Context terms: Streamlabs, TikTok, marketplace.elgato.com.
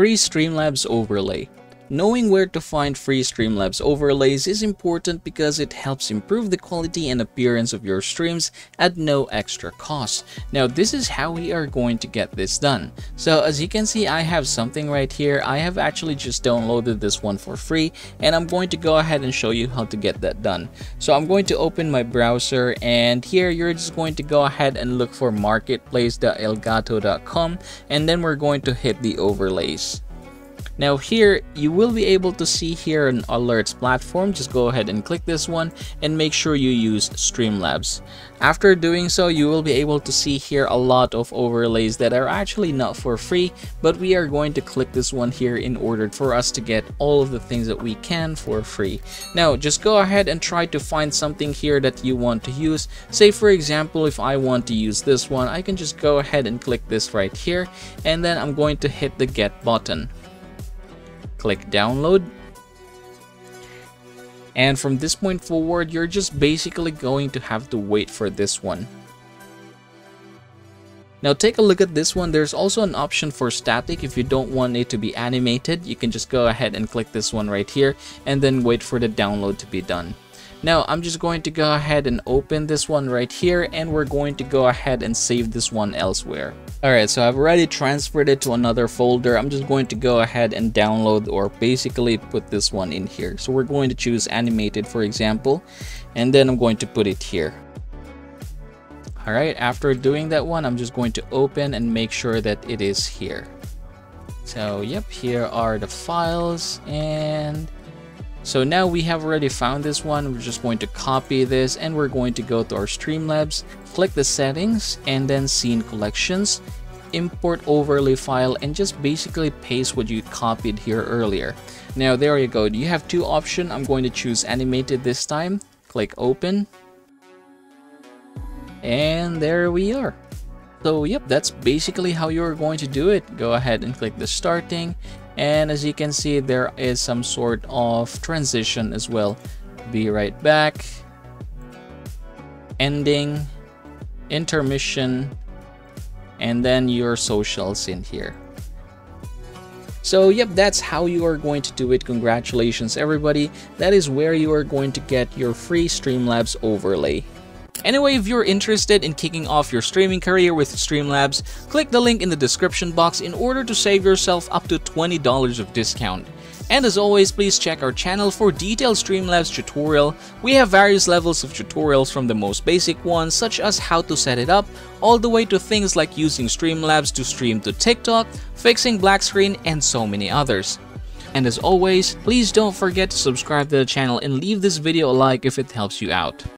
Free Streamlabs overlay. Knowing where to find free Streamlabs overlays is important because it helps improve the quality and appearance of your streams at no extra cost. Now, this is how we are going to get this done. So as you can see, I have something right here. I have actually just downloaded this one for free, and I'm going to go ahead and show you how to get that done. So I'm going to open my browser, and here you're just going to go ahead and look for marketplace.elgato.com, and then we're going to hit the overlays. Now here, you will be able to see here an alerts platform. Just go ahead and click this one and make sure you use Streamlabs. After doing so, you will be able to see here a lot of overlays that are actually not for free, but we are going to click this one here in order for us to get all of the things that we can for free. Now, just go ahead and try to find something here that you want to use. Say for example, if I want to use this one, I can just go ahead and click this right here, and then I'm going to hit the Get button. Click download, and from this point forward, you're just basically going to have to wait for this one. Now take a look at this one. There's also an option for static. If you don't want it to be animated, you can just go ahead and click this one right here and then wait for the download to be done. Now I'm just going to go ahead and open this one right here, and we're going to go ahead and save this one elsewhere. Alright, so I've already transferred it to another folder. I'm just going to go ahead and download, or basically put this one in here. So we're going to choose animated, for example, and then I'm going to put it here. Alright, after doing that one, I'm just going to open and make sure that it is here. So yep, here are the files, and so now we have already found this one. We're just going to copy this, and we're going to go to our Streamlabs, click the settings, and then scene collections, import overlay file, and just basically paste what you copied here earlier. Now there you go. You have two options. I'm going to choose animated this time, click open, and there we are. So yep, that's basically how you're going to do it. Go ahead and click the starting, and as you can see, there is some sort of transition as well. Be right back, ending, intermission, and then your socials in here. So yep, that's how you are going to do it. Congratulations everybody, that is where you are going to get your free Streamlabs overlay. Anyway, if you're interested in kicking off your streaming career with Streamlabs, click the link in the description box in order to save yourself up to $20 of discount. And as always, please check our channel for detailed Streamlabs tutorial. We have various levels of tutorials, from the most basic ones such as how to set it up, all the way to things like using Streamlabs to stream to TikTok, fixing black screen, and so many others. And as always, please don't forget to subscribe to the channel and leave this video a like if it helps you out.